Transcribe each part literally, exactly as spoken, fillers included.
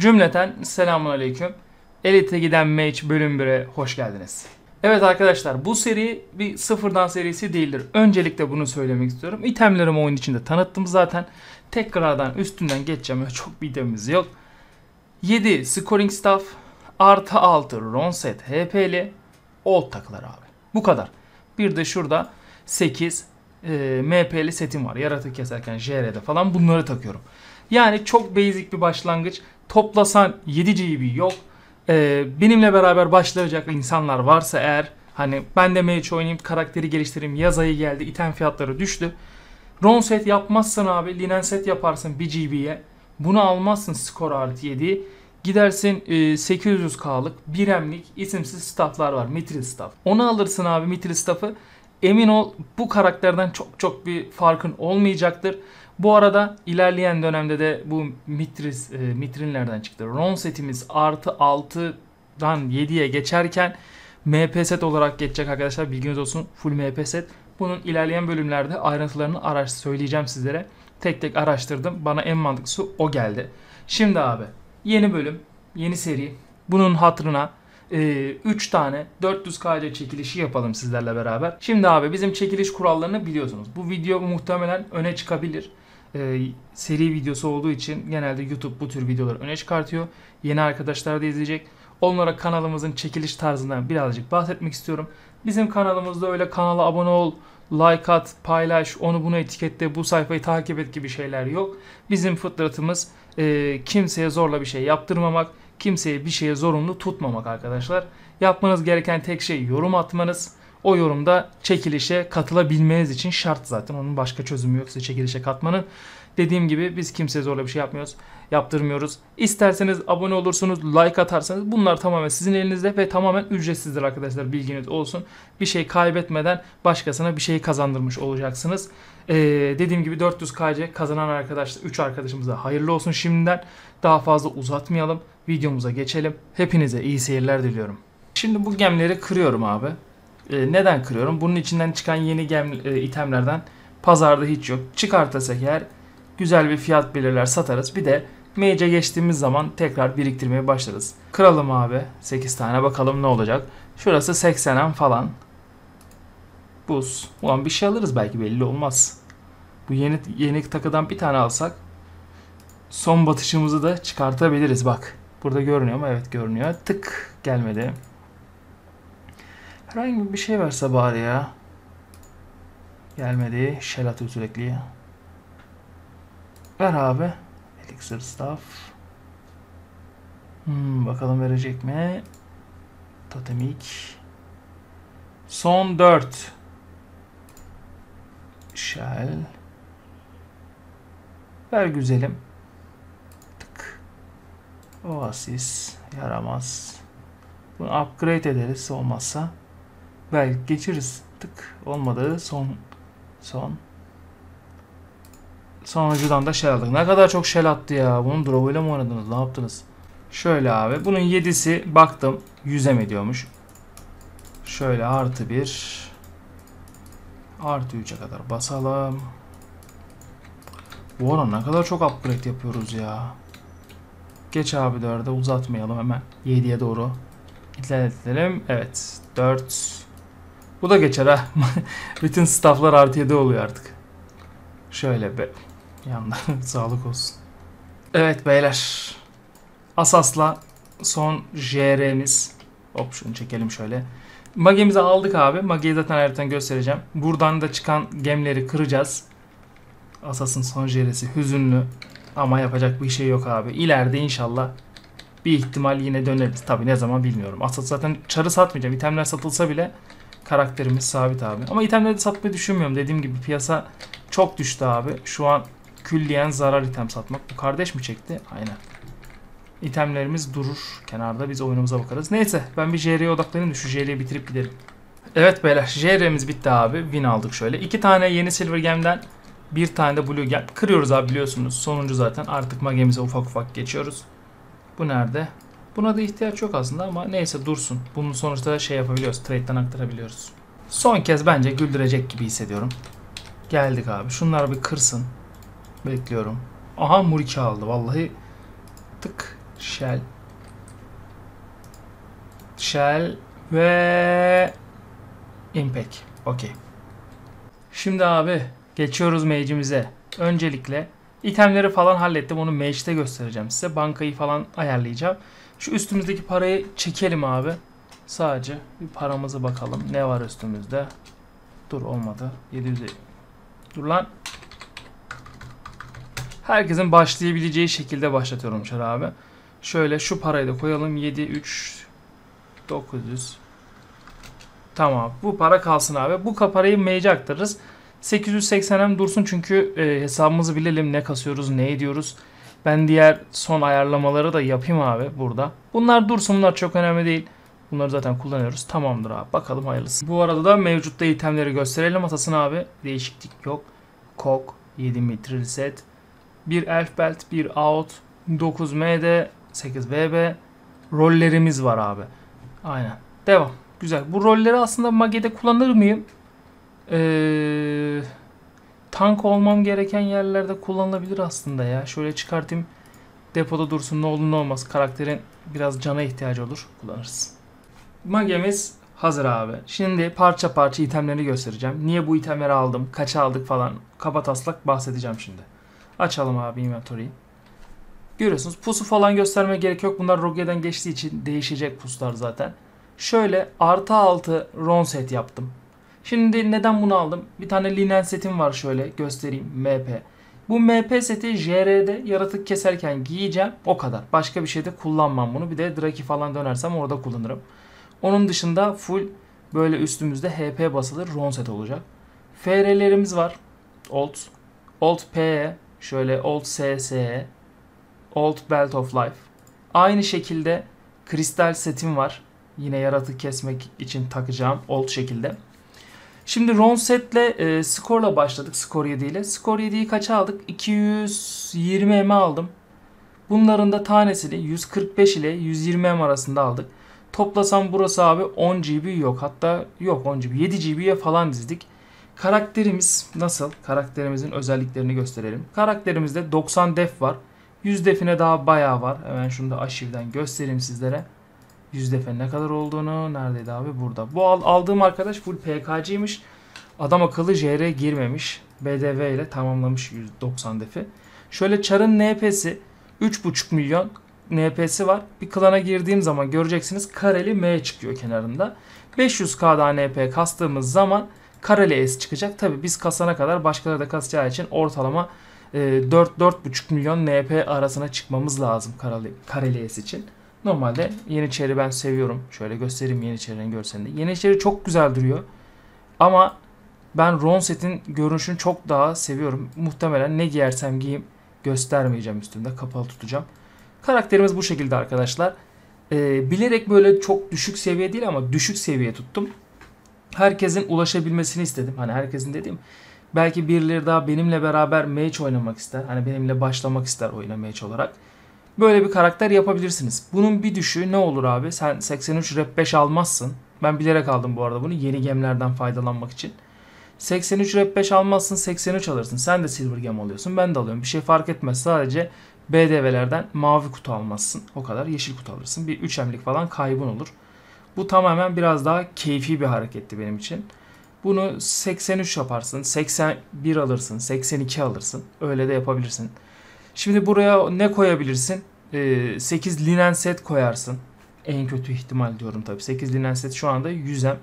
Cümleten Selamun Aleyküm. Elite'e giden Mage bölüm bire hoş geldiniz. Evet arkadaşlar, bu seri bir sıfırdan serisi değildir. Öncelikle bunu söylemek istiyorum. İtemlerimi oyun içinde tanıttım zaten. Tekrardan üstünden geçeceğim. Çok bir itemimiz yok. yedi Scorching Staff artı altı Ron set H P'li old takılar abi. Bu kadar. Bir de şurada sekiz e, M P'li setim var. Yaratık keserken J R'de falan bunları takıyorum. Yani çok basic bir başlangıç. Toplasan yedi G B yok. Ee, benimle beraber başlayacak insanlar varsa eğer, hani ben de Mage oynayayım, karakteri geliştireyim, yaz ayı geldi, item fiyatları düştü. Ron set yapmazsan abi linen set yaparsın bir G B'ye. Bunu almazsın skor artı yediyi. Gidersin e, sekiz yüz K'lık bir emlik isimsiz stafflar var. Mithril staff. Onu alırsın abi, Mithril staff'ı. Emin ol bu karakterden çok çok bir farkın olmayacaktır. Bu arada ilerleyen dönemde de bu Mitris, e, Mitrinlerden çıktı. Ron setimiz artı altıdan yediye geçerken M P set olarak geçecek arkadaşlar. Bilginiz olsun, full M P set. Bunun ilerleyen bölümlerde ayrıntılarını araş söyleyeceğim sizlere. Tek tek araştırdım. Bana en mantıklısı o geldi. Şimdi abi yeni bölüm, yeni seri. Bunun hatırına e, üç tane dört yüz K'ya çekilişi yapalım sizlerle beraber. Şimdi abi bizim çekiliş kurallarını biliyorsunuz. Bu video muhtemelen öne çıkabilir. Ee, seri videosu olduğu için genelde YouTube bu tür videoları öne çıkartıyor. Yeni arkadaşlar da izleyecek. Onlara kanalımızın çekiliş tarzından birazcık bahsetmek istiyorum. Bizim kanalımızda öyle kanala abone ol, like at, paylaş, onu bunu etiketle, bu sayfayı takip et gibi şeyler yok. Bizim fıtratımız e, kimseye zorla bir şey yaptırmamak, kimseye bir şeye zorunlu tutmamak arkadaşlar. Yapmanız gereken tek şey yorum atmanız. O yorumda çekilişe katılabilmeniz için şart zaten. Onun başka çözümü yoksa çekilişe katmanın. Dediğim gibi biz kimseye zorla bir şey yapmıyoruz, yaptırmıyoruz. İsterseniz abone olursunuz, like atarsanız bunlar tamamen sizin elinizde ve tamamen ücretsizdir arkadaşlar, bilginiz olsun. Bir şey kaybetmeden başkasına bir şey kazandırmış olacaksınız. Ee, dediğim gibi dört yüz K'ya kazanan arkadaşlar, üç arkadaşımıza hayırlı olsun şimdiden. Daha fazla uzatmayalım, videomuza geçelim. Hepinize iyi seyirler diliyorum. Şimdi bu gemleri kırıyorum abi. Neden kırıyorum? Bunun içinden çıkan yeni gem itemlerden pazarda hiç yok. Çıkartasak eğer güzel bir fiyat belirler, satarız. Bir de Mage'e geçtiğimiz zaman tekrar biriktirmeye başlarız. Kıralım abi. sekiz tane bakalım ne olacak. Şurası seksen M falan. Buz. Ulan bir şey alırız belki, belli olmaz. Bu yeni, yeni takıdan bir tane alsak son batışımızı da çıkartabiliriz. Bak burada görünüyor mu? Evet görünüyor. Tık gelmedi. Herhangi bir şey verse bari ya. Gelmedi. Şel atıyor sürekli. Ver abi. Elixir staff. Hmm, bakalım verecek mi? Totemik. Son dört. Şel. Ver güzelim. Tık. Oasis. Yaramaz. Bunu upgrade ederiz olmazsa. Belki geçiriz. Tık. Olmadı. Son. Son. Sonuncudan da shell aldık. Ne kadar çok shell attı ya. Bunun draw ile mi oynadınız? Ne yaptınız? Şöyle abi. Bunun yedisi baktım. yüze ediyormuş. Şöyle artı bir. Artı üçe kadar basalım. Bu arada ne kadar çok upgrade yapıyoruz ya. Geç abi dörde, uzatmayalım hemen. yediye doğru ilerletelim. Evet. dört. Bu da geçer ha. Bütün stafflar artı yedi oluyor artık. Şöyle be. Yandan sağlık olsun. Evet beyler. Asas'la son J R'miz. Hop şunu çekelim şöyle. Mage'mizi aldık abi. Mage'yi zaten ayrıca göstereceğim. Buradan da çıkan gemleri kıracağız. Asas'ın son J R'si hüzünlü. Ama yapacak bir şey yok abi. İleride inşallah bir ihtimal yine döneriz. Tabi ne zaman bilmiyorum. Asas zaten çarı satmayacağım. İtemler satılsa bile karakterimiz sabit abi. Ama itemleri satmayı düşünmüyorum. Dediğim gibi piyasa çok düştü abi. Şu an külliyen zarar item satmak. Bu kardeş mi çekti? Aynen. İtemlerimiz durur kenarda. Biz oyunumuza bakarız. Neyse ben bir J R'ye odaklanayım da şu J R'yi bitirip gidelim. Evet beyler, J R'miz bitti abi. Win aldık şöyle. iki tane yeni Silver Gem'den, bir tane de Blue Gem. Kırıyoruz abi biliyorsunuz. Sonuncu zaten. Artık magemize ufak ufak geçiyoruz. Bu nerede? Buna da ihtiyaç yok aslında ama neyse dursun. Bunun sonuçta da şey yapabiliyoruz. Trade'den aktarabiliyoruz. Son kez bence güldürecek gibi hissediyorum. Geldik abi. Şunlar bir kırsın. Bekliyorum. Aha Murika aldı. Vallahi tık. Shell. Shell ve Impact. Okey. Şimdi abi geçiyoruz mage'imize. Öncelikle itemleri falan hallettim. Onu mage'de göstereceğim size. Bankayı falan ayarlayacağım. Şu üstümüzdeki parayı çekelim abi. Sadece bir paramıza bakalım. Ne var üstümüzde? Dur olmadı. yedi yüz. Dur lan. Herkesin başlayabileceği şekilde başlatıyorum Çar abi. Şöyle şu parayı da koyalım. yedi üç dokuz yüz. Tamam. Bu para kalsın abi. Bu parayı mage'e aktarırız. sekiz yüz seksenem dursun çünkü e, hesabımızı bilelim. Ne kasıyoruz, ne ediyoruz. Ben diğer son ayarlamaları da yapayım abi burada. Bunlar dursun. Bunlar çok önemli değil. Bunları zaten kullanıyoruz. Tamamdır abi. Bakalım hayırlısı. Bu arada da mevcutta itemleri gösterelim. Atasını abi. Değişiklik yok. Kok. yedi Mithril set. bir Elf belt. bir out. dokuz M D. sekiz V B. Rollerimiz var abi. Aynen. Devam. Güzel. Bu rolleri aslında Mage'de kullanır mıyım? Ee, tank olmam gereken yerlerde kullanılabilir aslında ya. Şöyle çıkartayım. Depoda dursun. Ne olur ne olmaz. Karakterin biraz cana ihtiyacı olur. Kullanırız. Mage'miz hazır abi. Şimdi parça parça itemleri göstereceğim. Niye bu itemleri aldım, kaça aldık falan kabataslak bahsedeceğim şimdi. Açalım abi inventory'yi. Görüyorsunuz pusu falan göstermeye gerek yok. Bunlar Rogue'den geçtiği için değişecek puslar zaten. Şöyle artı altı Ron set yaptım. Şimdi neden bunu aldım? Bir tane linen setim var şöyle göstereyim. M P. Bu M P seti J R'de yaratık keserken giyeceğim. O kadar. Başka bir şeyde kullanmam bunu. Bir de Draki falan dönersem orada kullanırım. Onun dışında full böyle üstümüzde H P basılır Ron set olacak. Fr'lerimiz var. Alt. Alt P. Şöyle Alt S S. Alt Belt of Life. Aynı şekilde kristal setim var. Yine yaratık kesmek için takacağım Alt şekilde. Şimdi Ron setle e, skorla başladık. Skor yedi ile. Skor yediyi kaça aldık? iki yüz yirmi em aldım. Bunların da tanesini yüz kırk beş ile yüz yirmi em arasında aldık. Toplasam burası abi on gigabayt yok. Hatta yok on gigabayt. yedi gigabayt'ye falan dizdik. Karakterimiz nasıl? Karakterimizin özelliklerini gösterelim. Karakterimizde doksan def var. yüz define daha bayağı var. Hemen şunu da aşivden göstereyim sizlere. yüz defe ne kadar olduğunu. Neredeydi abi? Burada. Bu aldığım arkadaş full P K C'ymiş. Adam akıllı J R girmemiş. B D V ile tamamlamış yüz doksan defi. Şöyle Char'ın N P'si üç buçuk milyon. N P'si var. Bir klana girdiğim zaman göreceksiniz Kareli M çıkıyor kenarında. beş yüz kaydan N P kastığımız zaman Kareli S çıkacak. Tabi biz kasana kadar başkaları da kasacağı için ortalama dört dört buçuk milyon N P arasına çıkmamız lazım Kareli S için. Normalde Yeniçeri ben seviyorum. Şöyle göstereyim Yeniçeri'nin görselini. Yeniçeri çok güzel duruyor. Ama ben Ron setin görünüşünü çok daha seviyorum. Muhtemelen ne giyersem giyeyim göstermeyeceğim üstümde. Kapalı tutacağım. Karakterimiz bu şekilde arkadaşlar. Ee, bilerek böyle çok düşük seviye değil ama düşük seviye tuttum. Herkesin ulaşabilmesini istedim. Hani herkesin dediğim. Belki birileri daha benimle beraber mage oynamak ister. Hani benimle başlamak ister oyuna mage olarak. Böyle bir karakter yapabilirsiniz. Bunun bir düşüğü ne olur abi? Sen seksen üç rap beş almazsın. Ben bilerek aldım bu arada bunu. Yeni gemlerden faydalanmak için. seksen üç rap beş almazsın. seksen üç alırsın. Sen de silver gem alıyorsun. Ben de alıyorum. Bir şey fark etmez. Sadece B D V'lerden mavi kutu almazsın. O kadar yeşil kutu alırsın. Bir üç emlik falan kaybın olur. Bu tamamen biraz daha keyfi bir hareketti benim için. Bunu seksen üç yaparsın. seksen bir alırsın. seksen iki alırsın. Öyle de yapabilirsin. Şimdi buraya ne koyabilirsin? Ee, sekiz linen set koyarsın. En kötü ihtimal diyorum tabii. sekiz linen set şu anda yüz em.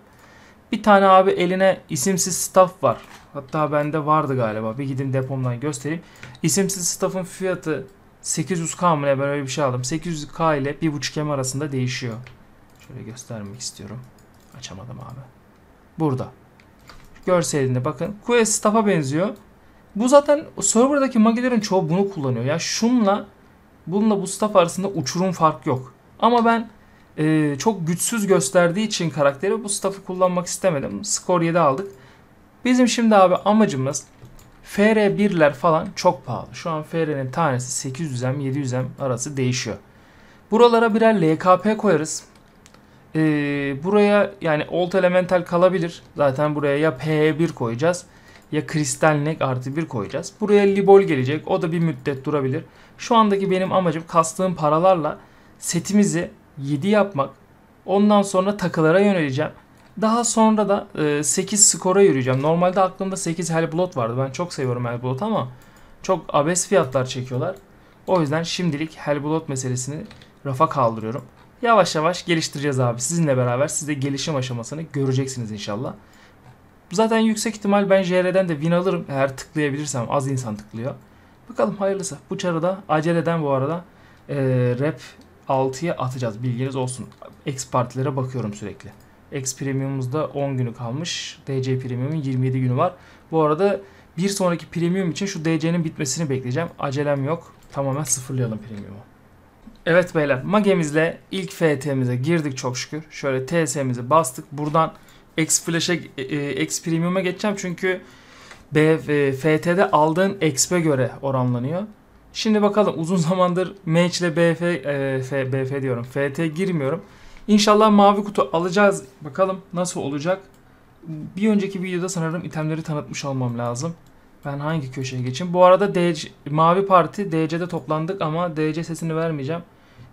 Bir tane abi eline isimsiz staff var. Hatta bende vardı galiba. Bir gidin depomdan göstereyim. İsimsiz staff'ın fiyatı sekiz yüz kay mı ne? Ben öyle bir şey aldım. sekiz yüz kay ile bir buçuk em arasında değişiyor. Şöyle göstermek istiyorum. Açamadım abi. Burada. Görselinde bakın. Quest staff'a benziyor. Bu zaten serverdaki magilerin çoğu bunu kullanıyor. Ya şunla bununla bu staff arasında uçurum fark yok. Ama ben e, çok güçsüz gösterdiği için karakteri bu staff'ı kullanmak istemedim. Skor yedi aldık. Bizim şimdi abi amacımız Fr birler falan çok pahalı. Şu an Fr'nin tanesi sekiz yüz em yedi yüz em arası değişiyor. Buralara birer L K P koyarız. E, buraya yani Old Elemental kalabilir. Zaten buraya ya P bir koyacağız. Ya kristal nek artı bir koyacağız. Buraya libol gelecek. O da bir müddet durabilir. Şu andaki benim amacım kastığım paralarla setimizi yedi yapmak. Ondan sonra takılara yöneleceğim. Daha sonra da sekiz skora yürüyeceğim. Normalde aklımda sekiz Helblot vardı. Ben çok seviyorum Helblot ama çok abes fiyatlar çekiyorlar. O yüzden şimdilik Helblot meselesini rafa kaldırıyorum. Yavaş yavaş geliştireceğiz abi. Sizinle beraber siz de gelişim aşamasını göreceksiniz inşallah. Zaten yüksek ihtimal ben J R'den de win alırım. Eğer tıklayabilirsem, az insan tıklıyor. Bakalım hayırlısı. Bu çarıda aceleden bu arada e, Rap altıya atacağız. Bilginiz olsun. X partilere bakıyorum sürekli. X Premium'umuzda on günü kalmış. D C Premium'un yirmi yedi günü var. Bu arada bir sonraki Premium için şu D C'nin bitmesini bekleyeceğim. Acelem yok. Tamamen sıfırlayalım Premium'u. Evet beyler, Mage'mizle ilk F T'mize girdik çok şükür. Şöyle T S'mizi bastık. Buradan X Flash'e, X Premium'a geçeceğim çünkü B F T'de aldığın X P'e göre oranlanıyor. Şimdi bakalım, uzun zamandır Mage ile B F, e, F, B F diyorum, F T'ye girmiyorum. İnşallah mavi kutu alacağız. Bakalım nasıl olacak. Bir önceki videoda sanırım itemleri tanıtmış olmam lazım. Ben hangi köşeye geçeyim? Bu arada D C, mavi parti D C'de toplandık ama D C sesini vermeyeceğim.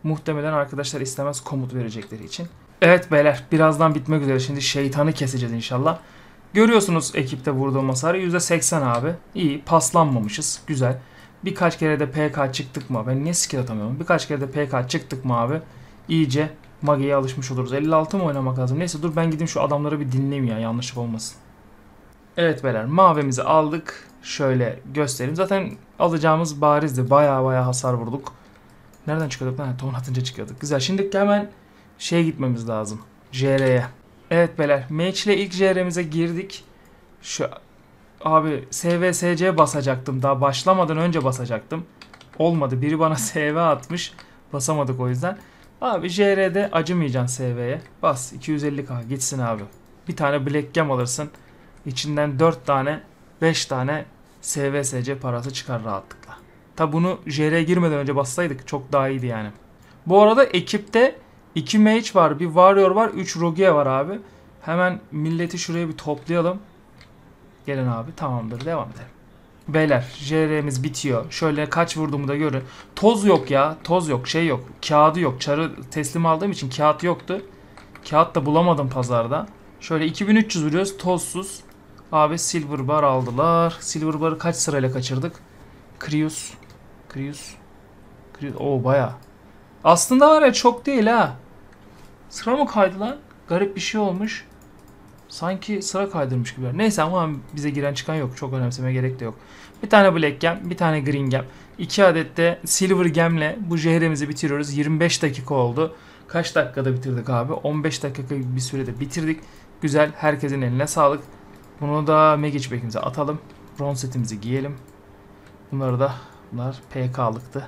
Muhtemelen arkadaşlar istemez, komut verecekleri için. Evet beyler, birazdan bitmek üzere. Şimdi şeytanı keseceğiz inşallah. Görüyorsunuz ekipte vurduğum hasarı yüzde seksen abi. İyi, paslanmamışız. Güzel. Birkaç kere de P K çıktık mı? Ben niye skill atamıyorum? Birkaç kere de P K çıktık mı abi? İyice Mage'ye alışmış oluruz. elli altı mı oynamak lazım? Neyse dur ben gideyim şu adamları bir dinleyeyim ya, yanlışlık olmasın. Evet beyler, mavimizi aldık. Şöyle göstereyim. Zaten alacağımız barizdi. Baya baya hasar vurduk. Nereden çıkıyorduk lan? Ton atınca çıkıyorduk. Güzel. Şimdi hemen şeye gitmemiz lazım. J R'ye. Evet beyler, Mage ile ilk J R'mize girdik. Şu abi S V S C basacaktım. Daha başlamadan önce basacaktım. Olmadı. Biri bana S V atmış. Basamadık o yüzden. Abi J R'de acımayacaksın S V'ye. Bas. iki yüz elli K gitsin abi. Bir tane Black Gem alırsın. İçinden dört tane, beş tane S V S C parası çıkar rahatlıkla. Tabi bunu J R'ye girmeden önce bassaydık çok daha iyiydi yani. Bu arada ekipte iki Mage var, bir Warrior var, üç Rogue var abi. Hemen milleti şuraya bir toplayalım. Gelin abi, tamamdır, devam edelim. Beyler J R'miz bitiyor. Şöyle kaç vurduğumu da görün. Toz yok ya, toz yok, şey yok, kağıdı yok. Çarı teslim aldığım için kağıt yoktu. Kağıt da bulamadım pazarda. Şöyle iki bin üç yüz vuruyoruz tozsuz. Abi Silver Bar aldılar. Silver Bar'ı kaç sırayla kaçırdık? Krius. Krius. Krius. Oo baya. Aslında var ya çok değil ha. Sıra mı kaydı lan? Garip bir şey olmuş. Sanki sıra kaydırmış gibiler. Neyse ama bize giren çıkan yok. Çok önemseme gerek de yok. Bir tane Black Gem, bir tane Green Gem. iki adet de Silver Gem'le bu J R'mizi bitiriyoruz. yirmi beş dakika oldu. Kaç dakikada bitirdik abi? on beş dakika gibi bir sürede bitirdik. Güzel. Herkesin eline sağlık. Bunu da Magic Back'imize atalım. Ron setimizi giyelim. Bunları da, bunlar P K'lıktı.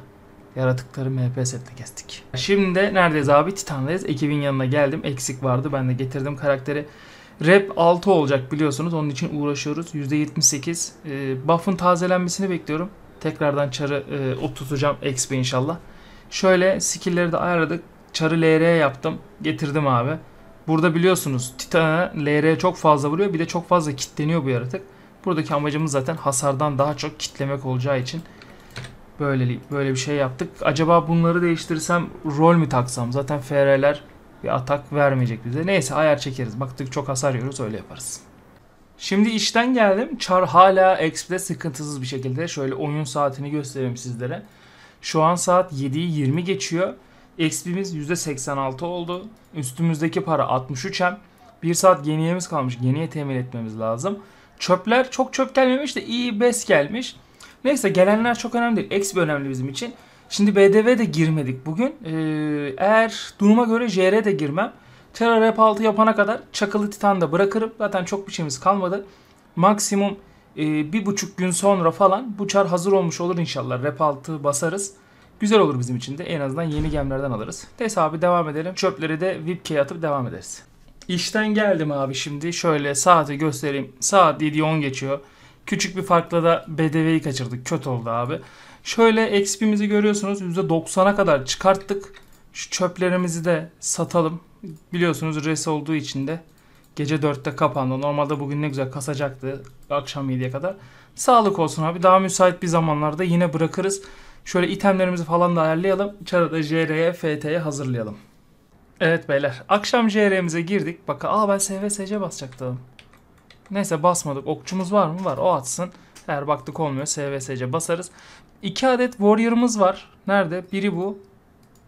Yaratıkları M P setle kestik. Şimdi de neredeyiz abi? Titan'dayız. Ekibin yanına geldim. Eksik vardı. Ben de getirdim karakteri. Rap altı olacak biliyorsunuz. Onun için uğraşıyoruz. yüzde yetmiş sekiz. E, buff'ın tazelenmesini bekliyorum. Tekrardan çarı e, oturtacağım. X P inşallah. Şöyle skill'leri de ayarladık. Çarı L R yaptım. Getirdim abi. Burada biliyorsunuz Titan'a L R çok fazla vuruyor. Bir de çok fazla kitleniyor bu yaratık. Buradaki amacımız zaten hasardan daha çok kitlemek olacağı için böyle böyle bir şey yaptık. Acaba bunları değiştirsem rol mü taksam? Zaten Fr'ler bir atak vermeyecek bize. Neyse ayar çekeriz. Baktık çok hasar yiyoruz, öyle yaparız. Şimdi işten geldim. Char hala E X P'de sıkıntısız bir şekilde. Şöyle oyun saatini göstereyim sizlere. Şu an saat yediyi yirmi geçiyor. E X P'miz yüzde seksen altı oldu. Üstümüzdeki para altmış üç'em. bir saat geniyemiz kalmış. Geniye temin etmemiz lazım. Çöpler çok çöp gelmemiş de iyi bes gelmiş. Neyse gelenler çok önemli değil. E X P önemli bizim için. Şimdi B D V'ye de girmedik bugün. Ee, eğer duruma göre J R'ye de girmem. Terra Rap altı yapana kadar Çakılı Titan'da bırakırım. Zaten çok bir şeyimiz kalmadı. Maksimum e, bir buçuk gün sonra falan bu çar hazır olmuş olur inşallah. Rap altı basarız. Güzel olur bizim için de. En azından yeni gemlerden alırız. Neyse abi devam edelim. Çöpleri de V I P K'ye atıp devam ederiz. İşten geldim abi şimdi. Şöyle saati göstereyim. Saat yediyi on geçiyor. Küçük bir farkla da B D V'yi kaçırdık. Kötü oldu abi. Şöyle X P'mizi görüyorsunuz. yüzde doksana kadar çıkarttık. Şu çöplerimizi de satalım. Biliyorsunuz Res olduğu için de gece dörtte kapandı. Normalde bugün ne güzel kasacaktı. Akşam yediye kadar. Sağlık olsun abi. Daha müsait bir zamanlarda yine bırakırız. Şöyle itemlerimizi falan da ayarlayalım. Çarada J R'ye, F T'ye hazırlayalım. Evet beyler. Akşam J R'mize girdik. Bakın aa ben S V S C basacaktım. Neyse basmadık. Okçumuz var mı? Var. O atsın. Eğer baktık olmuyor S V S C basarız. İki adet Warrior'ımız var. Nerede? Biri bu.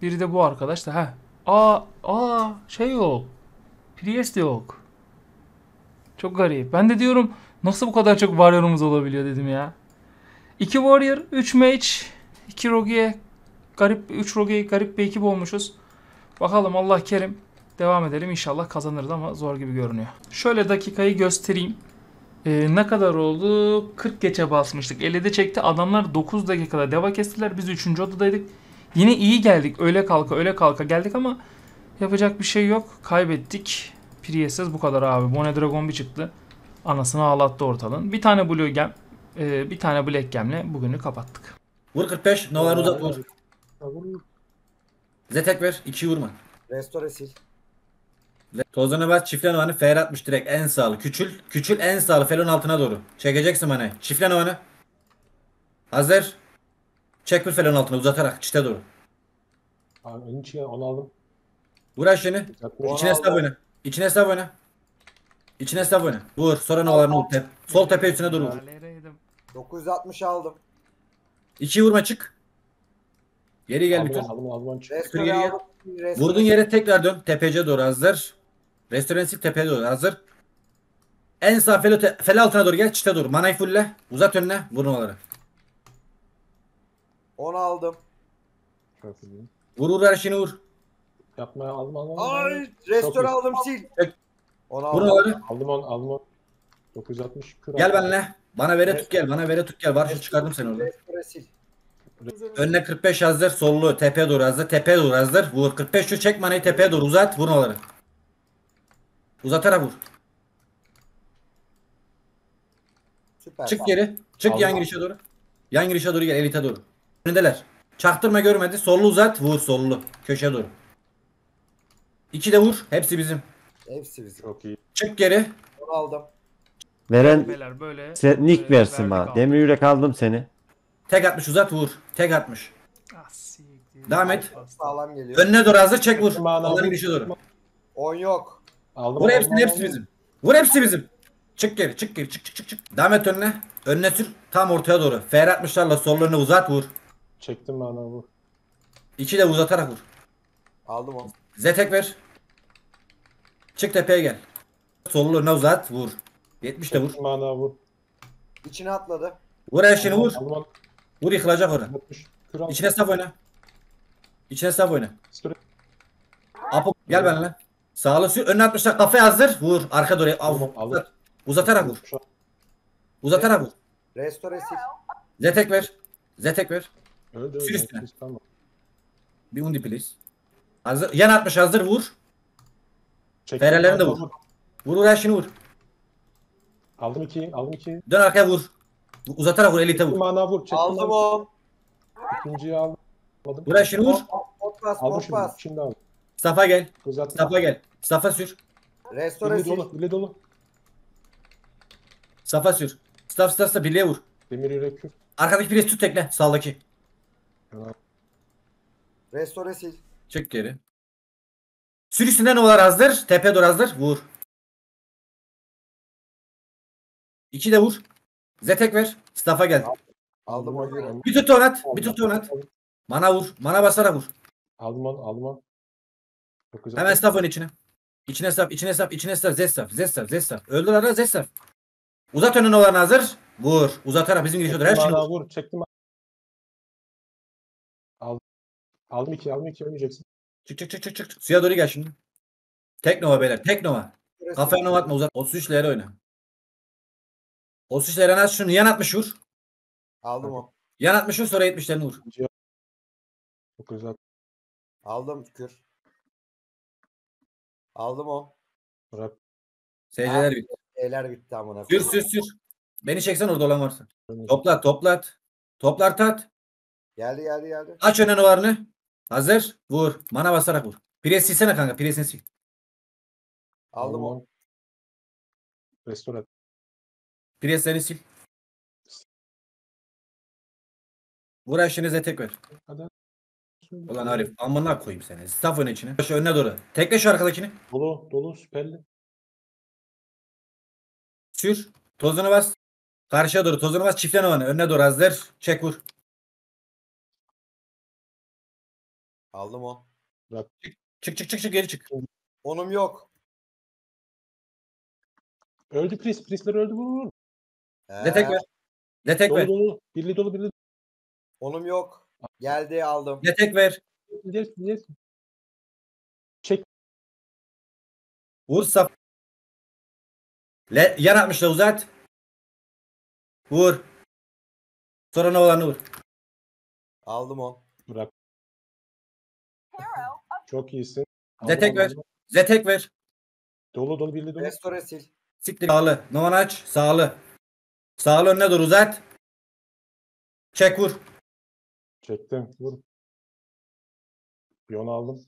Biri de bu arkadaş da. Heh. Aa, aa şey yok. Priest yok. Çok garip. Ben de diyorum nasıl bu kadar çok Warrior'umuz olabiliyor dedim ya. iki Warrior, üç Mage, iki Rogue'ye garip, üç Rogue'ye garip bir ekip olmuşuz. Bakalım Allah kerim. Devam edelim inşallah kazanırız ama zor gibi görünüyor. Şöyle dakikayı göstereyim. Ee, ne kadar oldu? kırk geçe basmıştık. ellide çekti. Adamlar dokuz dakikada deva kestiler. Biz üçüncü odadaydık. Yine iyi geldik. Öyle kalka öyle kalka geldik ama yapacak bir şey yok. Kaybettik. Priest'siz bu kadar abi. Bone Dragon bir çıktı. Anasını ağlattı ortalığın. Bir tane Blue Gem, e, bir tane Black Gem'le bugünü kapattık. Vur kırk beş. Nolar uzat vur. Zetek ver. ikiyi vurma. Restore sil. Tozuna bas, çiftlen ovanı, Fr atmış direkt en sağlı. Küçül, küçül en sağlı felon altına doğru. Çekeceksin bana. Çiftlen ovanı. Hazır. Çek bir felon altına uzatarak çite doğru. Abi en içi onu aldım. Uğraş yeni. İçine staff oyna. İçine staff oyna. İçine staff oyna. Vur. Sonra nolarını ult tep. Sol tepe üstüne doğru vur. dokuz yüz altmış aldım. ikiyi vurma çık. Geri gel bir tur. Geri gel. Vurduğun yere tekrar dön. T P C'ye doğru hazır. Restoransif tepeye doğru hazır. En sağ fel, fel altına doğru gel. Çite doğru. Manayı fulle. Uzat önüne. Vurun olarak. on aldım. Vur vur her şeyini vur. Yapmaya aldım aldım. Ay restore aldım sil. Vurun olarak. Aldım on aldım on. dokuz yüz altmış. Gel benimle. Bana vere tut gel. Bana vere tut gel. Var şu çıkardım seni orada. Önüne kırk beş hazır, sollu tepeye doğru hazır, tepeye doğru hazır, vur kırk beş şu çek manayı tepeye doğru uzat, vurun olarak. Uzatarak vur. Süper, çık geri, tamam. Çık Allah yan Allah. Girişe doğru. Yan girişe doğru gel, elite doğru. Önündeler. Çaktırma görmedi, sollu uzat, vur sollu, köşeye doğru. İki de vur, hepsi bizim. Hepsi bizim. Çok iyi. Çık geri. Aldım. Veren, böyle, sen, nick böyle versin bana. Demir yürek aldım seni. Tek atmış uzat vur. Tek atmış. Devam et. Sağlam geliyor. Önüne doğru hazır çek vur. Onların girişi doğru. on yok. Aldım, vur hepsini hepsi bizim. Vur hepsi bizim. Çık geri çık geri çık çık çık çık. Devam et önüne. Önüne sür tam ortaya doğru. Fr atmışlarla sollarını uzat vur. Çektim ben abi vur. İki de uzatarak vur. Aldım onu. Zetek ver. Çık tepeye gel. Sollarına uzat vur. yetmiş de vur. Çektim ben abi vur. İçine atladı. Vur her şeyini vur. Aldım. Vur yıkılacak orada. İçine staff oyna. İçine staff oyna. Apo gel benimle. Sağlı sür. Önüne atmışlar. Kafaya hazır. Vur. Arka doğru. Uzat. Uzatarak vur. Uzatarak vur. Restore sil. Zetek ver. Zetek ver. Öldü, sür üstüne. Tamam. Bir undi please. Hazır. Yan atmış hazır. Vur. Ferelerini de vur. Vur her şeyini vur. Aldım ikiyi. Aldım ikiyi. Dön arkaya vur. Uzatarak vur elite vur. Mana vur. Aldım o. İkinciyi aldım. Buraya şimdi vur. Potpas potpas. Şimdi al. Safa gel. Safa gel. Safa sür. Restore sür. Dolu, bile dolu. Safa sür. Staff staff'sa birliğe vur. Demir yürek kür. Arkadaki birisi tut tekne. Sağdaki. Restore sil. Çık geri. Sürüsünden olar hazır. Tepe doğru hazır. Vur. İki de vur. Zetek ver. Staff'a gel. Aldım onu. Bir tut oynat. Bir tut oynat. Mana vur. Mana basara vur. Aldım onu. Aldım onu. Hemen staff oyun içine. İçine staff. İçine staff. İçine staff. Zed staff. Zed staff. Zed staff. Öldür ara. Zed staff. Uzat önüne olan hazır. Vur. Uzatarak bizim girişiyordur. Her şeyi vur. Vur. Çektim. Aldım. Aldım iki. Aldım iki. Ölmeyeceksin. Çık çık çık çık çık. Suya doğru gel şimdi. Teknova beyler. Teknova. Kafaya nova atma. Uzat. otuz üçlere oyna. O suçlarına at şunu yan atmış vur. Aldım o. Yan atmış vur sonra yetmişlerini vur. Çok güzel. Aldım şükür. Aldım o. Rap. Seyirciler bitti. Eler bitti amına. Sür sür sür. Beni çeksen orada olan varsa. Toplat toplat. Toplar tat. Geldi geldi geldi. Aç önünü varını. Hazır. Vur. Mana basarak vur. Pires silsene kanka. Piresini sil. Aldım o. Restoran. Priest'leri sil. Uğraşınıza tek ver. Ulan Arif amına koyayım seni. Staff ön içine. Şu önüne doğru. Tekle şu arkadakini. Dolu dolu süperli. Sür. Tozunu bas. Karşıya doğru tozunu bas. Çiftlen ovanı. Önüne doğru hazır. Çek vur. Aldım o. Bırak. Çık çık çık çık geri çık. Onum yok. Öldü Priest. Priestler öldü vurur. Ne tek ver. Ne tek ver. Dolu, birli dolu birli. Onum yok. Geldi aldım. Ne tek ver. Bilirsin, bilirsin. Çek. Vur sap. Le yan atmışla uzat. Vur. Sonra ne olanı vur. Aldım o. Bırak. Çok iyisin. Ne tek ver. Ne tek ver. Dolu dolu birli dolu. Restore sil. Siktir. Sağlı. Novan aç. Sağlı. Sağlı önüne dur uzat. Çek vur. Çektim. Vur. Bir onu aldım.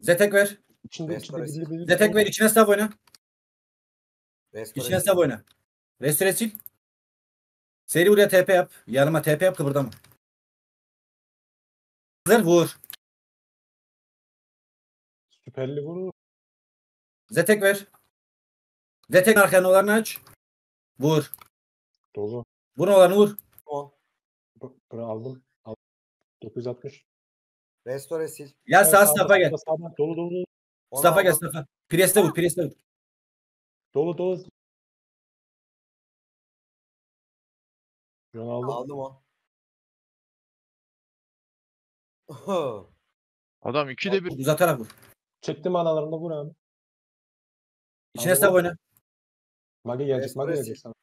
Zetek ver. İçinde, içinde bildi, bildi. Zetek ver. İçine staff oyna. Restore İçine staff oyna. Restore sil. Seri buraya T P yap. Yanıma T P yap kıpırdama. Hazır vur. Süperli vur. Zetek ver. Zetek arkadan olanı aç. Vur. Dolu. Vur olanı vur. O. Aldım. aldım. dokuz yüz altmış. Restore sil. Ya sağ evet, staff'a gel. Sağdan, dolu dolu. Staff'a gel staff'a. Priest'e vur. Priest'e vur. Dolu dolu. Yön aldım. Aldım o. Adam ikide bir. Uzatarak vur. Çektim analarında vur abi. İçine staff oyna. Mage gelecek. Mage gelecek sana.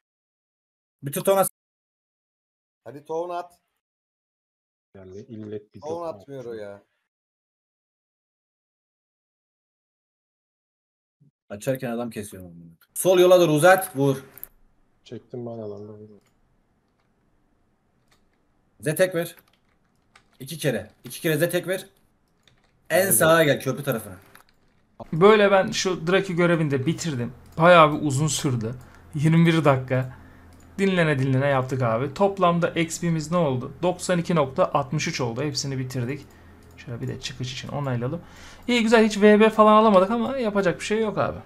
Bütün tona. Hadi tohum at. Yani illet bir tohum atmıyor o ya. Açarken adam kesiyor. Sol yola doğru uzat, vur. Çektim ben adamı. Zetek ver. İki kere. İki kere zetek ver. En evet. Sağa gel köprü tarafına. Böyle ben şu Draki görevini de bitirdim. Bayağı bir uzun sürdü. yirmi bir dakika. Dinlene dinlene yaptık abi. Toplamda X P'miz ne oldu? doksan iki nokta altmış üç oldu. Hepsini bitirdik. Şöyle bir de çıkış için onaylayalım. İyi güzel hiç V B falan alamadık ama yapacak bir şey yok abi.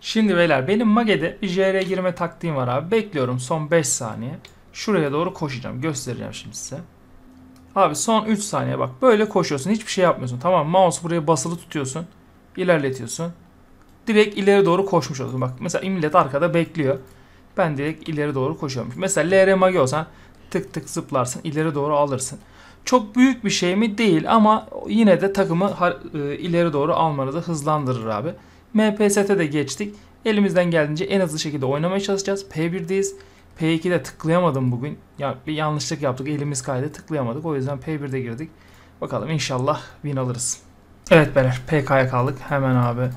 Şimdi beyler benim Mage'de bir J R girme taktiğim var abi. Bekliyorum son beş saniye. Şuraya doğru koşacağım. Göstereceğim şimdi size. Abi son üç saniye bak. Böyle koşuyorsun. Hiçbir şey yapmıyorsun. Tamam mouse buraya basılı tutuyorsun. İlerletiyorsun. Direkt ileri doğru koşmuş olursun. Bak mesela millet arkada bekliyor. Ben direkt ileri doğru koşuyorum. Mesela L R Mage olsan tık tık zıplarsın. İleri doğru alırsın. Çok büyük bir şey mi? Değil ama yine de takımı ileri doğru almanızı hızlandırır abi. M P sete de geçtik. Elimizden geldiğince en hızlı şekilde oynamaya çalışacağız. P bir'deyiz. P iki'de tıklayamadım bugün. Ya bir yanlışlık yaptık. Elimiz kaydı. Tıklayamadık. O yüzden P bir'de girdik. Bakalım inşallah win alırız. Evet beyler P K'ya kaldık. Hemen abi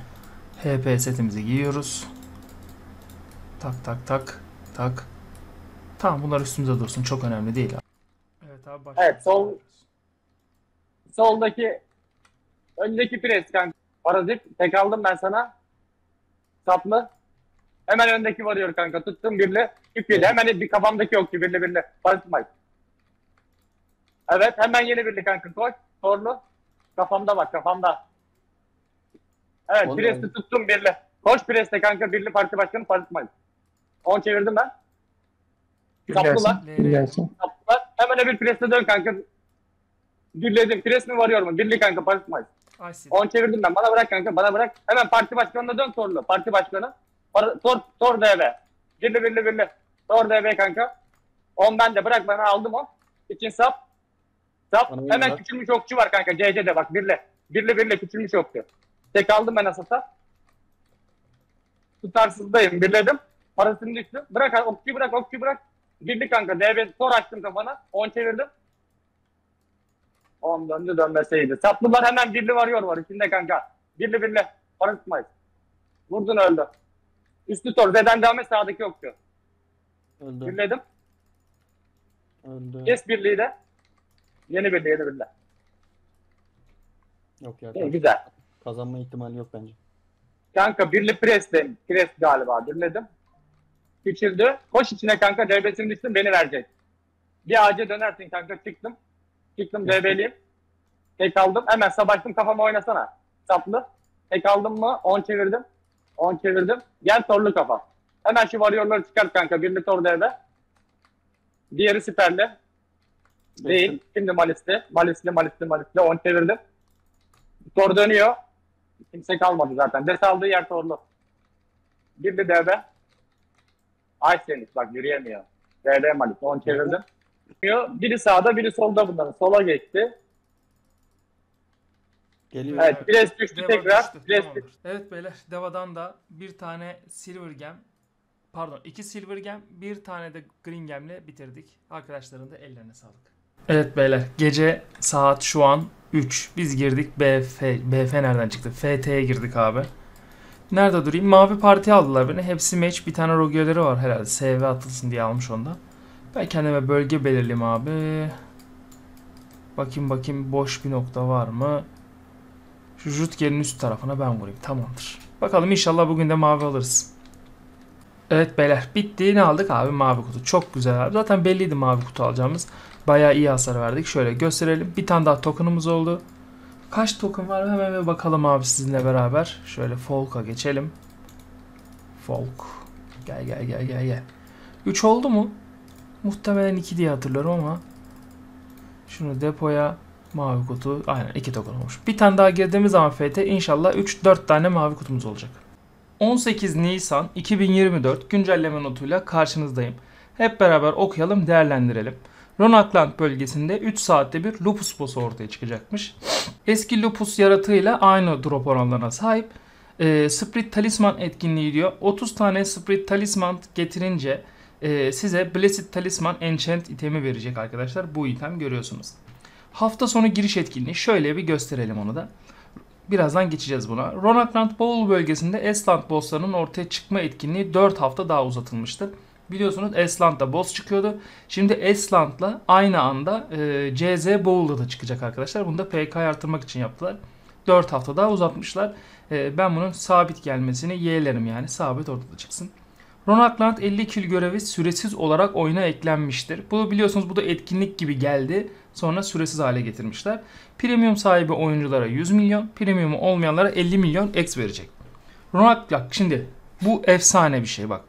H P setimizi giyiyoruz. Tak tak tak tak. Tamam bunlar üstümüze dursun. Çok önemli değil abi. Evet abi başlayalım. Evet sol soldaki öndeki pres kanka. Parazit tek aldım ben sana. Saplı. Hemen öndeki varıyor kanka. Tuttum birle. İp yedi. Evet. Hemen bir kafamdaki yok ki birle birle. Parazit Mike. Evet hemen yeni birli kanka. Koş. Torlu. Kafamda bak kafamda. Evet onu presi yani. Tuttum birle. Koş preste kanka. Birli parti başkanı Parazit Mike. on çevirdim ben. Saplılar. Saplılar. Hemen bir preste dön kanka. Gülledim. Pres mi varıyor mu? Birli kanka Paris Mayıs. on çevirdim ben. Bana bırak kanka. Bana bırak. Hemen parti başkanına dön Torlu. Parti başkanı. Tor, tor D V. Birli birli birli. Tor D V kanka. on ben de. Bırak bana. Aldım o. İçin sap. Sap. Bana hemen bak. Küçülmüş okçu var kanka. C C'de bak. Birli. Birli birli küçülmüş okçu. Tek aldım ben asasa. Tutarsızdayım. Birledim. Parasını düştü. Bırak okçuyu bırak okçuyu bırak. Girdi kanka. D B sor açtım kafana. on çevirdim. on döndü dönmeseydi. Saplılar hemen birli varıyor var içinde kanka. Birli birli. Parası tutmayız. Vurdun öldü. Üstü tor. Z'den devam et sağdaki okçu. Öldü. Birledim. Öldü. Kes birliği de. Yeni birli yeni birli. Yok ya. İyi, güzel. Kazanma ihtimali yok bence. Kanka birli presledim. Pres galiba birledim. Küçüldü. Koş içine kanka. Devresini düştün. Beni verecek. Bir ağaca dönersin kanka. Çıktım. Çıktım D B'liyim. Tek aldım. Hemen savaştım kafama oynasana. Saplı. Tek aldım mı? on çevirdim. on çevirdim. Gel torlu kafa. Hemen şu varıyorları çıkart kanka. Birini tor D B. Diğeri siperli. Değil. Şimdi malisli. Malisli malisli malisli. on çevirdim. Tor dönüyor. Kimse kalmadı zaten. Des aldığı yer torlu. Birini D B. Ay seniz bak yürüyemiyor. D B malisli. on çevirdim. Biri sağda biri solda bunların. Sola geçti. Geliyor. Evet, Priest düştü Deva tekrar. Düştü. Priest düştü. Evet beyler, Deva'dan da bir tane Silver Gem, pardon iki Silver Gem, bir tane de Green Gem'le bitirdik. Arkadaşların da ellerine sağlık. Evet beyler, gece saat şu an üç. Biz girdik B F, B F nereden çıktı? F T'ye girdik abi. Nerede durayım? Mavi parti aldılar beni. Hepsi Mage, bir tane Rogue'leri var herhalde. Sv atılsın diye almış onda. Ben kendime bölge belirleyeyim abi. Bakayım bakayım boş bir nokta var mı? Şu Rütger'in üst tarafına ben vurayım. Tamamdır. Bakalım inşallah bugün de mavi alırız. Evet beyler. Bitti. Ne aldık abi? Mavi kutu. Çok güzel abi. Zaten belliydi mavi kutu alacağımız. Bayağı iyi hasar verdik. Şöyle gösterelim. Bir tane daha tokenımız oldu. Kaç token var? Hemen bir bakalım abi sizinle beraber. Şöyle Folk'a geçelim. Folk. Gel gel gel gel gel. üç oldu mu? Muhtemelen iki diye hatırlıyorum ama. Şunu depoya. Mavi kutu. Aynen iki token olmuş. Bir tane daha girdiğimiz zaman F T inşallah üç dört tane mavi kutumuz olacak. on sekiz Nisan iki bin yirmi dört güncelleme notuyla karşınızdayım. Hep beraber okuyalım, değerlendirelim. Ronakland bölgesinde üç saatte bir lupus boss'u ortaya çıkacakmış. Eski lupus yaratığıyla aynı drop oranlarına sahip. E, Spirit Talisman etkinliği diyor. otuz tane Spirit Talisman getirince e, size Blessed Talisman Enchant itemi verecek arkadaşlar. Bu item görüyorsunuz. Hafta sonu giriş etkinliği. Şöyle bir gösterelim onu da. Birazdan geçeceğiz buna. Ronakland Bowl bölgesinde Esland bosslarının ortaya çıkma etkinliği dört hafta daha uzatılmıştı. Biliyorsunuz Esland'da boss çıkıyordu. Şimdi Esland'la aynı anda e, C Z Bowl'da da çıkacak arkadaşlar. Bunu da P K'yı artırmak için yaptılar. dört hafta daha uzatmışlar. E, ben bunun sabit gelmesini yeğlerim yani. Sabit ortada çıksın. Ronakland elli kill görevi süresiz olarak oyuna eklenmiştir. Bunu biliyorsunuz bu da etkinlik gibi geldi. Sonra süresiz hale getirmişler. Premium sahibi oyunculara yüz milyon, premium olmayanlara elli milyon X verecek. Ronakland şimdi bu efsane bir şey bak.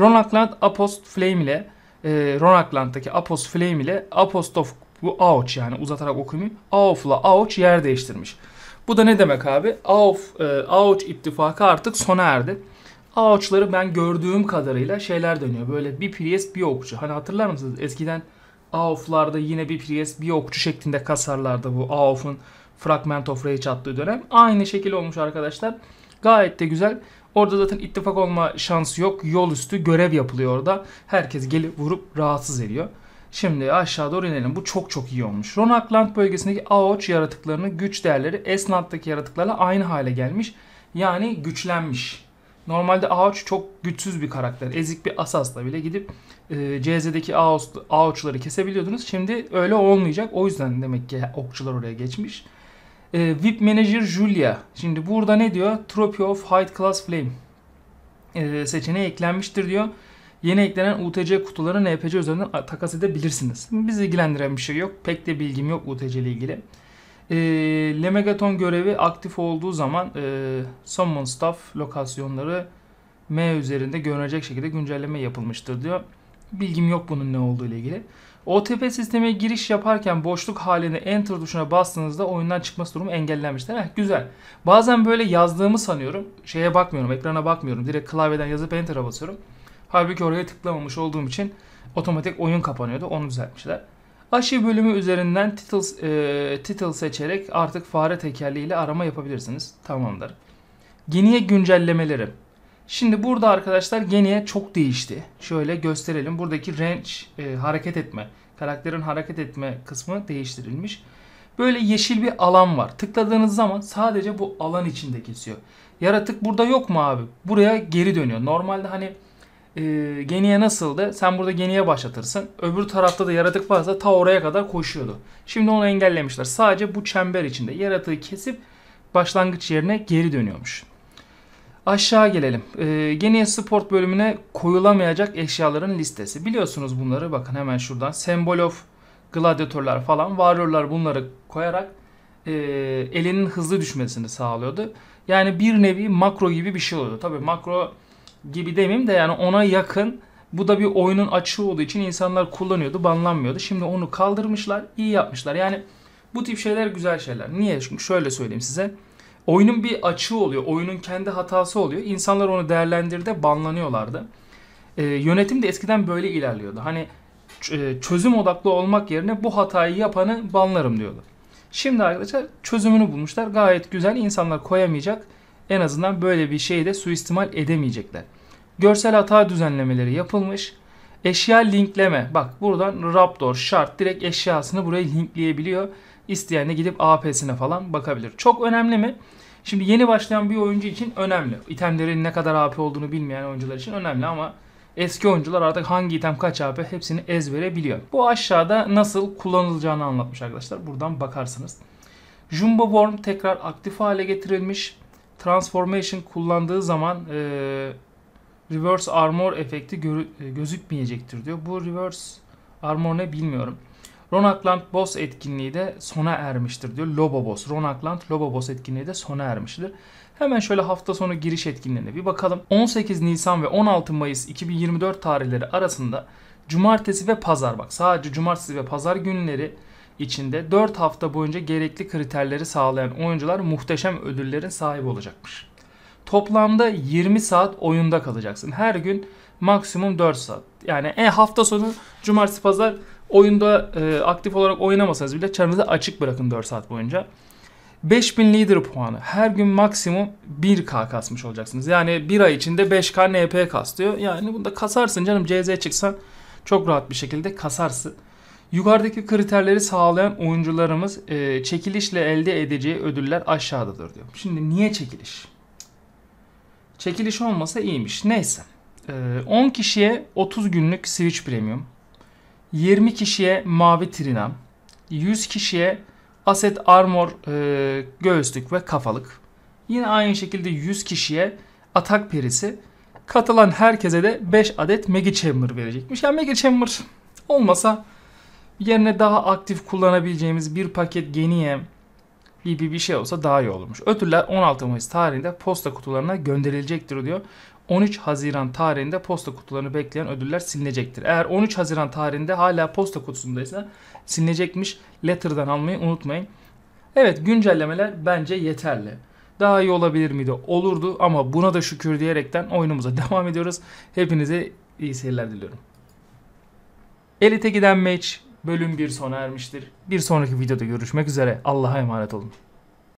Ronakland Apost Flame ile e, Ronakland'daki Apost Flame ile Apost of bu Aoch yani uzatarak okuyayım. Aof'la Aoch yer değiştirmiş. Bu da ne demek abi? Aof e, Aoch ittifakı artık sona erdi. Aoch'ları ben gördüğüm kadarıyla şeyler dönüyor. Böyle bir Priest bir Okçu. Hani hatırlar mısınız eskiden A O F'larda yine bir Priest bir Okçu şeklinde kasarlardı bu A O F'un Fragment of Rage attığı dönem. Aynı şekilde olmuş arkadaşlar. Gayet de güzel. Orada zaten ittifak olma şansı yok. Yol üstü görev yapılıyor orada. Herkes gelip vurup rahatsız ediyor. Şimdi aşağı doğru inelim. Bu çok çok iyi olmuş. Ronakland bölgesindeki Aoch yaratıklarının güç değerleri Esnat'taki yaratıklarla aynı hale gelmiş. Yani güçlenmiş. Normalde Aoch çok güçsüz bir karakter. Ezik bir Asas'la bile gidip e, C Z'deki Aoch'ları kesebiliyordunuz. Şimdi öyle olmayacak. O yüzden demek ki okçular oraya geçmiş. E, V I P Manager Julia. Şimdi burada ne diyor? Trophy of High Class Flame e, seçeneği eklenmiştir diyor. Yeni eklenen U T C kutuları N P C üzerinden takas edebilirsiniz. Bizi ilgilendiren bir şey yok. Pek de bilgim yok U T C ile ilgili. E, Lemegaton görevi aktif olduğu zaman e, Summon Staff lokasyonları M üzerinde görünecek şekilde güncelleme yapılmıştır diyor. Bilgim yok bunun ne olduğu ile ilgili. O T P sisteme giriş yaparken boşluk halinde Enter tuşuna bastığınızda oyundan çıkması durumu engellenmiştir. Heh, güzel. Bazen böyle yazdığımı sanıyorum. Şeye bakmıyorum, ekrana bakmıyorum. Direkt klavyeden yazıp Enter'a basıyorum. Halbuki oraya tıklamamış olduğum için otomatik oyun kapanıyordu. Onu düzeltmişler. Aşı bölümü üzerinden title, e, title seçerek artık fare tekerleği ile arama yapabilirsiniz. Tamamdır. Geniye güncellemeleri. Şimdi burada arkadaşlar Geniye çok değişti. Şöyle gösterelim. Buradaki range e, hareket etme, karakterin hareket etme kısmı değiştirilmiş. Böyle yeşil bir alan var. Tıkladığınız zaman sadece bu alan içinde kesiyor. Yaratık burada yok mu abi? Buraya geri dönüyor. Normalde hani... Ee, Geniye nasıldı? Sen burada Geniye başlatırsın. Öbür tarafta da yaratık varsa ta oraya kadar koşuyordu. Şimdi onu engellemişler. Sadece bu çember içinde yaratığı kesip başlangıç yerine geri dönüyormuş. Aşağı gelelim. E, Geniye Sport bölümüne koyulamayacak eşyaların listesi. Biliyorsunuz bunları. Bakın hemen şuradan. Symbol of Gladiatorlar falan. Warrior'lar bunları koyarak e, elinin hızlı düşmesini sağlıyordu. Yani bir nevi makro gibi bir şey oluyordu. Tabii makro gibi demeyeyim de yani ona yakın. Bu da bir oyunun açığı olduğu için insanlar kullanıyordu, banlanmıyordu. Şimdi onu kaldırmışlar, iyi yapmışlar. Yani bu tip şeyler güzel şeyler. Niye? Çünkü şöyle söyleyeyim size. Oyunun bir açığı oluyor. Oyunun kendi hatası oluyor. İnsanlar onu değerlendirdi, banlanıyorlardı. Ee, yönetim de eskiden böyle ilerliyordu. Hani çözüm odaklı olmak yerine bu hatayı yapanı banlarım diyordu. Şimdi arkadaşlar çözümünü bulmuşlar. Gayet güzel. İnsanlar koyamayacak. En azından böyle bir şeyi de suistimal edemeyecekler. Görsel hata düzenlemeleri yapılmış. Eşya linkleme. Bak buradan Raptor, Shard direkt eşyasını buraya linkleyebiliyor. İsteyen de gidip A P'sine falan bakabilir. Çok önemli mi? Şimdi yeni başlayan bir oyuncu için önemli. İtemlerin ne kadar A P olduğunu bilmeyen oyuncular için önemli ama eski oyuncular artık hangi item kaç A P hepsini ezbere biliyor. Bu aşağıda nasıl kullanılacağını anlatmış arkadaşlar. Buradan bakarsınız. Jumbo Worm tekrar aktif hale getirilmiş. Transformation kullandığı zaman ee, Reverse Armor efekti gözükmeyecektir diyor. Bu Reverse Armor ne bilmiyorum. Ronakland Boss etkinliği de sona ermiştir diyor. Lobo Boss. Ronakland Lobo Boss etkinliği de sona ermiştir. Hemen şöyle hafta sonu giriş etkinliğine bir bakalım. on sekiz Nisan ve on altı Mayıs iki bin yirmi dört tarihleri arasında cumartesi ve pazar, bak sadece cumartesi ve pazar günleri içinde dört hafta boyunca gerekli kriterleri sağlayan oyuncular muhteşem ödüllerin sahibi olacakmış. Toplamda yirmi saat oyunda kalacaksın. Her gün maksimum dört saat. Yani e, hafta sonu cumartesi pazar oyunda e, aktif olarak oynamasanız bile çarınızı açık bırakın dört saat boyunca. beş bin lider puanı. Her gün maksimum bir K kasmış olacaksınız. Yani bir ay içinde beş K N P kastıyor. Yani bunu da kasarsın canım. C Z çıksa çok rahat bir şekilde kasarsın. Yukarıdaki kriterleri sağlayan oyuncularımız e, çekilişle elde edeceği ödüller aşağıdadır diyor. Şimdi niye çekiliş? Çekiliş olmasa iyiymiş. Neyse. on kişiye otuz günlük Switch Premium. yirmi kişiye Mavi Trinam. yüz kişiye Asset Armor e, göğüslük ve kafalık. Yine aynı şekilde yüz kişiye Atak Perisi. Katılan herkese de beş adet Mage Chamber verecekmiş. Yani Mage Chamber olmasa yerine daha aktif kullanabileceğimiz bir paket Geniye gibi bir şey olsa daha iyi olurmuş. Ödüller on altı Mayıs tarihinde posta kutularına gönderilecektir diyor. on üç Haziran tarihinde posta kutularını bekleyen ödüller silinecektir. Eğer on üç Haziran tarihinde hala posta kutusundaysa silinecekmiş. Letter'dan almayı unutmayın. Evet, güncellemeler bence yeterli. Daha iyi olabilir miydi? Olurdu ama buna da şükür diyerekten oyunumuza devam ediyoruz. Hepinize iyi seyirler diliyorum. Elite giden Mage bölüm bir sona ermiştir. Bir sonraki videoda görüşmek üzere. Allah'a emanet olun.